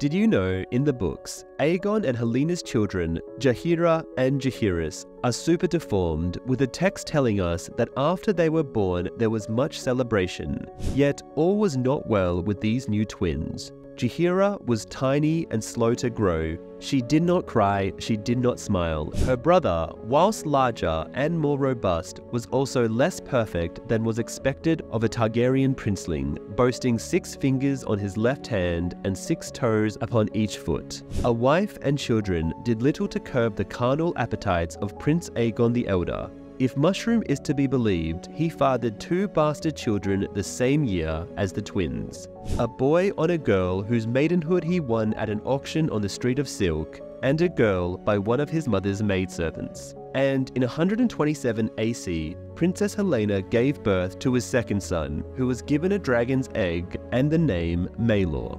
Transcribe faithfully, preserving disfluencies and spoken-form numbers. Did you know, in the books, Aegon and Helena's children, Jaehaera and Jaehaerys, are super deformed, with a text telling us that after they were born there was much celebration. Yet all was not well with these new twins. Jaehaera was tiny and slow to grow. She did not cry, she did not smile. Her brother, whilst larger and more robust, was also less perfect than was expected of a Targaryen princeling, boasting six fingers on his left hand and six toes upon each foot. A wife and children did little to curb the carnal appetites of Prince Aegon the Elder. If Mushroom is to be believed, he fathered two bastard children the same year as the twins. A boy on a girl whose maidenhood he won at an auction on the Street of Silk, and a girl by one of his mother's maidservants. And in one hundred twenty-seven A C, Princess Helaena gave birth to his second son, who was given a dragon's egg and the name Maylor.